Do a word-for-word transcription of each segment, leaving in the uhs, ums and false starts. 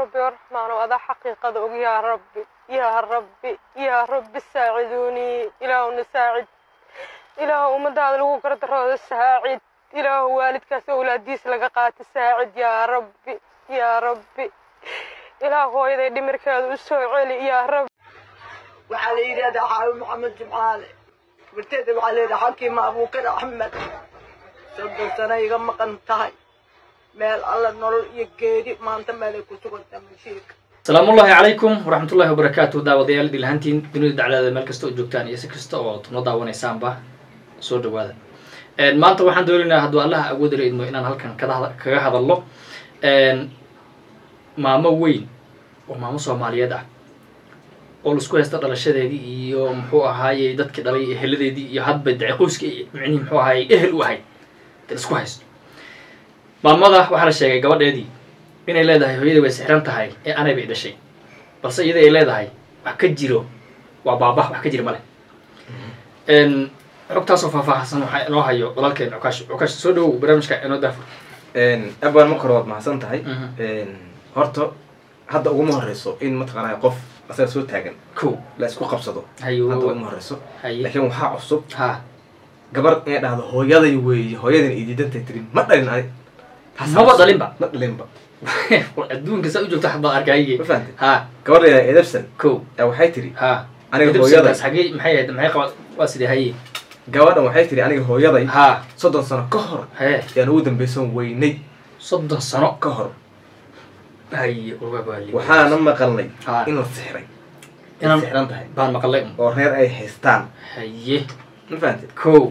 ربي الرحمن وهذا حقيقة ذوق. يا ربي يا ربي يا ربي ساعدوني إلهو نساعد إلهو من هذا الوقر دراد الساعد إلهو والدكاس أولاديس لقاقات الساعد يا ربي يا ربي إلهو إذا دمرك هذا السوعلي يا ربي وعلي هذا حاوي محمد جمعالي وارتدب عليه حكي مع أبوك أحمد صدق سنة يغمق انتهي السلام الله عليكم ورحمة الله وبركاته. داوديال دلهنتين دنود على المركز توجكتان يسكستوا وتنضع ونسامبا صور دوادة. ما أنت واحد دورنا هدو الله أقول رأي إنه إننا هلكن كذا كذا هذا الله ما موين وما مصو مالية ده. أول سكوت استطلع الشدة دي يوم حوا هاي دت كده لي هل دي يهاد بدعقوس كي يعني حوا هاي أهل وهاي تسكوت. maalmada waxa la sheegay gabadheedii inay leedahay hooyada way sixran tahay ee aanay bay dhashay balse iyada ay leedahay wax ka jiro waa baaba wax ka jira male een xogtaas oo faahfaahsan waxa loo hayo walaalkeen Cukash Cukash soo dhaw barnaamijka inoo daafur een abaan ma korood mahadsan tahay een horta hadda ugu horeyso in ma taqaanay qof asaga soo taagan ko la isku qabsado hadda ugu horeyso laakiin waxa cusub ha gabar ay dhahdo hooyaday way hooyadan ididantay tirin ma dhalin ay هو ضلمبا ضلمبا والدون كسا وجو تحت باركايه ها كور يا ادبسن كو او waxay tiri ها aniga hooyada xaqii maxay ahayd maxay qaba waa sidii hayay gabadhan waxay tiri aniga hooyaday ها soddon sano ka hor ayaan ugu dambaysan weynay soddon sano ka hor ay urbaali waxaan ma qalnay in la sixray inaan sixran tahay baan ma qalnay oo reer ay haystaan haye ma faantid كو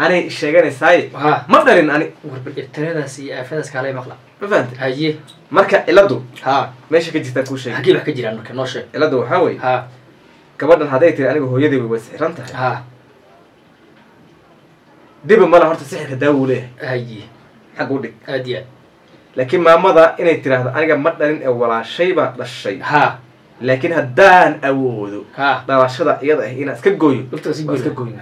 أنا شجعني ساي مفدرين أنا وربنا سي أفدس كلامي مخلع مفهوم هاي مركا إلادو ها ماشي كجيت أكو شيء حكي بحكي جيران مركا ناشة إلادو حاوي ها كبرنا هدايت أنا هو يدي بس رنتها ها دي بملا هرت سحر دولة هاي حقولك أديا لكن ما مضى إني ترى أنا جم مفدرين أول شيء بعد الشيء ها لكن هدان أوله ها بعد شذا يضع هنا سكب جوي لفترة سكب جوي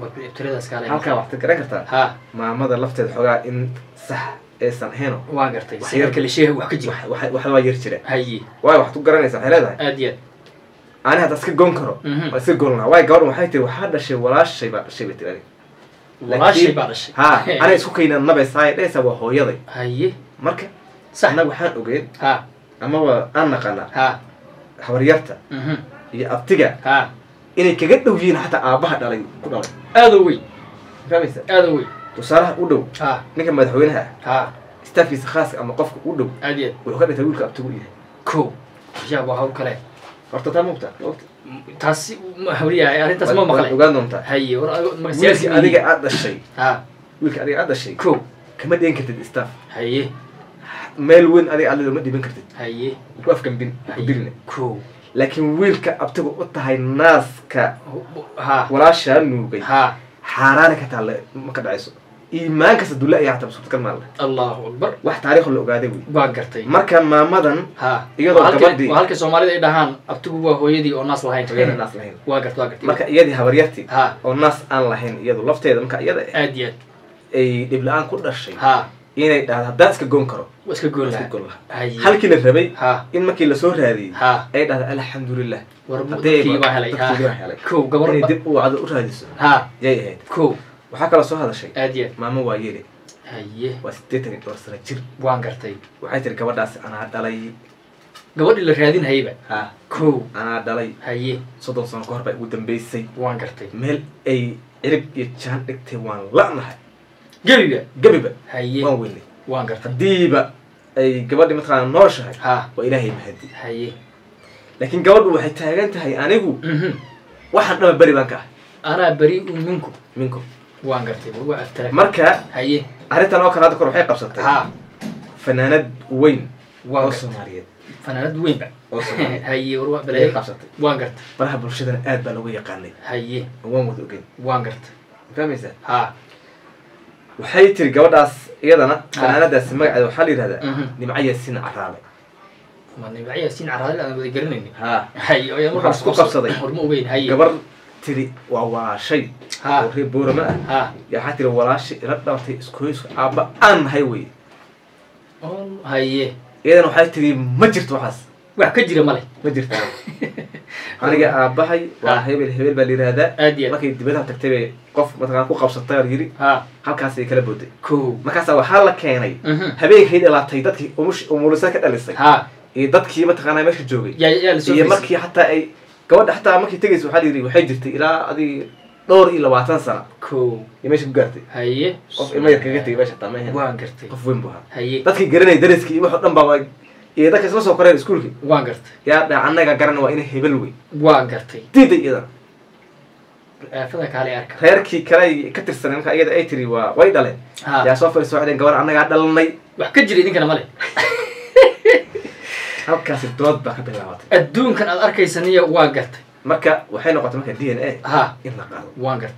وبتريد أسكالي. هل كان وقتك ركرتها؟ ها. ما ماذا لفت الحجاج إن صح إنسان هنا. واجرتي. وحير كل شيء هو حكي. وح وح وح واجرتي. هي. واي وح تقرأني إنسان هذا. أديت. أنا هتسكت جونكره. وأسكت جوننا. واي جار وحيتي وحدا شيء ولا شيء بعد شيء بتراني. ولا شيء بعد شيء. ها. أنا سكين النبي صاير ليس وهو يضي. هي. مركب. صح. أنا وحنا أوجد. ها. أما هو أنا قلنا. ها. حوريته. أمم. يأبتجع. ها. إني كجد وجينا حتى أباح دارين كده أدوي فهمت أدوي وصراحة أدو ها نكمل مدحونها ها استفيس خاص أما قفك أدو أديت ويخلي تقولك أبتقوليها كو يا وهاو كله أنت تام مبتع تاسي هوريا يعني تاسي ما مقلع وقالنا مبتع هي ورا مسياسي أديك عاد الشيء ها ويك أديك عاد الشيء كو كم دين كتد استف هي ملون أديك على المدي بين كتد هي وقف كم بين بدرنا كو لكن ويلك أبتغى أطهى الناس ك ولا شيء نوجي حرارة كتعلى ما كده عيسو إيمان كسد ولا يعتبر صوت كلام الله أكبر واحد تاريخ اللي قاعد يقول باقرتي مركب ما مدن ها وهالك وهالك سومالي إذا هان أبتغوا هو يدي أو الناس لهين يدي الناس لهين واقرت واقرت مركب يدي هبريتي ها أو الناس أنا لهين يدو لفته إذا مك يدي أديت إيه دبلان كل شيء ها يعني ده داسك جونكرو واسك جونلا هل كنا ربي إن ما كنا صور هذه أي ده الحمد لله وربنا كي واحد عليه كوب قبر يعني دب وعاد أورها ديسو ها جاي هاد كوب وحكى لصو هذا الشيء أديه ما مو واجيري هيه واستيتني تورس رجير وانقرتي وعايتر كبر داس أنا عاد علي قبر اللي خيادين هيبة ها كوب أنا عاد علي هيه صدق صنع كهرباء ودم بيسي وانقرتي مل أي عرب يتشان إكتي وان لا نهاي جبيبة جبيبة هي وانولي وانقرت ديبة أي جوادي مثلا نورش ها وإلهي مهدي هي لكن جواد واحد تاجنت هي أنا جو واحد أنا بريء منك أنا بريء منكم منكم وانقرت وواحد تاج مركها هي عرفت أنا وكان هذا كروحي قبصت ها فنانة وين وان سوماليد فنانات وين بعد هي وروح بلاي قبصتي وان قرت بلها بلشدنا آد بلوي يقاني هي وان مدوقين وان قرت فهميزة ها وحي ترجع وداس يدنا فنانات داس مقعد وحلي هذا نمعي السن عرالي ما نمعي السن عرالي أنا بدي قرنني ها هي ويا مرة قبصتي ورمو وين هي قبر تري ووا شيء وري بور ما ها يا حتى لو وراش ردمتي سكويس أبا أم هاي وين هي إذا وحياتي ما جرت وحاس وحكجري مالي ما جرت أنا جا أباحي وهيبل هيبل بالليل هذا لكن دبلها تكتبي قف مثلا قف قبص الطير يجري هالكاسة كله بودي كو ما كاسة وحالك كيني هبيك هيدا لا تيدتك ومش ومرسلك أليسك يدتك مثلا مش جوجي يا مركي حتى أي كود حتى مركي تجلس وحالي وحجرتي إلى هذه دور إلى وعشرين سنة كو يمشي بقرتي هي قف إما يركعتي باش تامين وان قرتي قف وين بها هي تذكر قرني درس كي يبغى حطنا بابا إذا كان سوسو قرر سكولي وان قرت يا عنا كقرن وين هبلوي وان قرتي تيجي إذا فلك على أرك خيرك كلا كتر سنين كأي ده أيتري ووايد عليه يا سافر سوادين قبر عنا قاعد دلني وحكجري دين كنا مالي هالكاس الدود بقى بالعوض الدون كان الأركي سنية وان قرتي مركا وحين وقت مركا دي إن إيه ها إلا قال وانقرت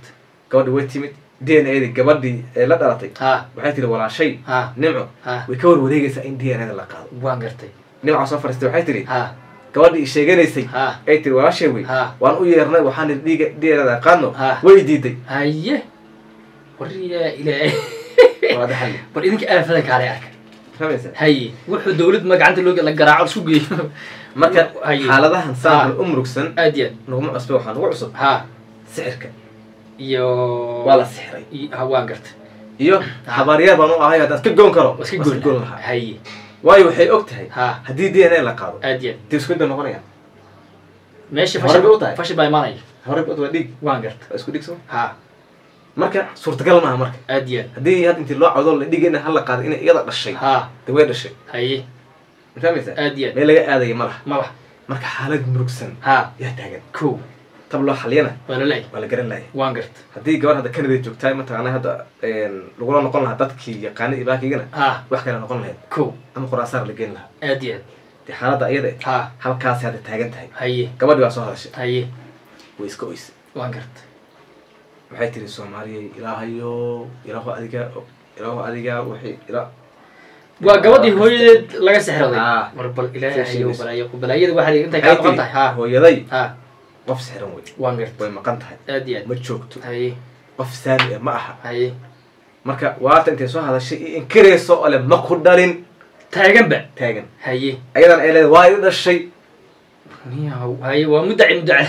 قبل ويتمت دي إن إيه قبل دي لا درتي ها وحياتي ولا شيء ها نمعه ها ويكون وديجس إن دي إن هذا اللي قال وانقرتي نمعه صفر استوحيتري ها قبل دي الشيء جالسي ها أيتري ولا شيء وي ها وأنا أويرنا وحان دي دي إن هذا قانو ها ويديدي هيه وريا إلى هذا حلو بس إنك ألفلك عليك خمسة هيه وحد دولت ما قعدت لوج اللي قرعوا شو جي مركب على ذا هنساق الأمركسن أديان نقوم أسبوعا وعصب ها سحرك يو ولا سحري هواقرت يو حباريات بنو هاي هذا كل جون كرو بس كل جون هاي واي وحي أكت هاي ها هدي دي أنا اللي قارو أديان تسكت إنه غنيان ماشي فش بقطع فش باي ماني هرب قطع ديك واقرت أسكتك سو ها مركب صورت قال معه مركب أديان هدي هاد أنت لو عذول ديك إنه هلا قارو إنه يضرب الشيء ها توير الشيء هاي مثلاً أديان ما لقى هذا يمرح مرح مركح حالك مروكسن ها يهتاجن كو طب لو حلينا ولا لاي ولا قرن لاي وانقرت هدي جوار هذا كندي جوك تايم مثلاً أنا هذا لقولنا نقولنا هذا كي قاني إباكي جنا ها وحكينا نقولنا هذا كو أما قراصار لقينا أديان دي حالة أيضا ها حال كاس هذا تاجن تاي هي قبل دوا صهر الشيء هي كويس كويس وانقرت وحيت رسول ماري إلهيو إلهو أديكا إلهو أديكا وحي إله وقبضي هوية لقى سحرة ذي مربل إلى أيوب بلايق بلايق واحد أنت قانطة ها هوية ذي ها قف سحرة وين وانقرت وين مقانطة أديان متشوكت هاي قف سامي معها هاي مركا وعرفت أنت سو هذا الشيء إن كره سؤال ما قدرين تاجن بع تاجن هاي أيضا إلى وايد هذا الشيء نيا هاي ومدعي مدعي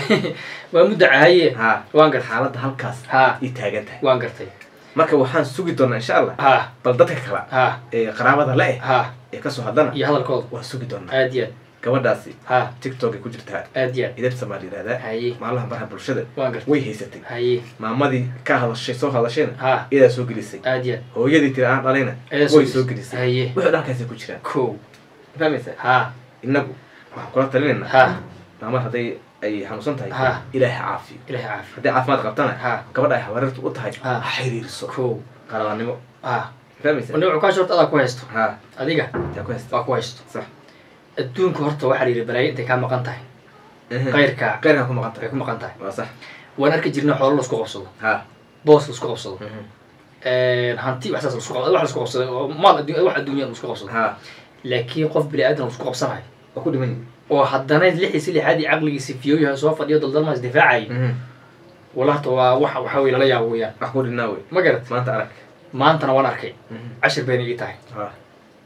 ومدعي هاي ها وانقرت حالات هالكاس ها يتاجن هاي وانقرت هاي مركب وحان سوقي دونا إن شاء الله. ها. بلدتك خلا. ها. إيه قرابة ذا لأ. ها. إيه كسر هذانا. يهذا الكل. وسوقي دونا. أديان. كمان داسي. ها. تيك توك يكون جرتها. أديان. إذا بسماري هذا. هاي. ما الله برهب الشدة. وانقرت. ويهي ستين. هاي. ما ماذي كهذا الشيء صو هذا الشيء. ها. إذا سوقي لسي. أديان. هو يدي ترى علينا. إذا سوقي لسي. هاي. وحنا كذا يكون جرتها. كو. فاهم إزاي؟ ها. النجو. ما قرأت لنا. ها. نعم هذي. أي حنوصل تاي إلى عافية إلى عافية هذا عاف ما تقبلنا كبر أي حوارات وطهي حرير الصوت قالوا نمو آه فهمت ونوع كاشرت هذا كويستو ها أديكه كويستو كويستو صح الدون كورت وحرير براي أنت كم مكان تاي غير كا غير كم مكان تاي كم مكان تاي صح وأنا كجيرنا حوار لسقو قصو ها بوس لسقو قصو ااا هنتي وحساس لسقو واحد لسقو قصو ما الدنيا واحد الدنيا لسقو قصو ها لكن قف بلادنا لسقو قصاي أكود مني وحدنا اللي حسيلي عادي عقلي سيفيويها سوف يضل ضلمة دفاعي والله توا وح وحاول عليها ويا أقول الناوي ما قرت ما أنت أرك ما أنت أنا وأنا أركي عشر بين الجتاي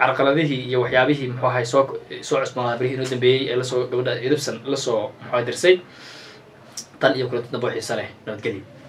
عرقل هذه يوحيا به محاي سوق سوق عثمان بريه نودن بي لسه قبل يدرسن لسه محاي درسي طلع يقول تنبوح السنة نود قديم.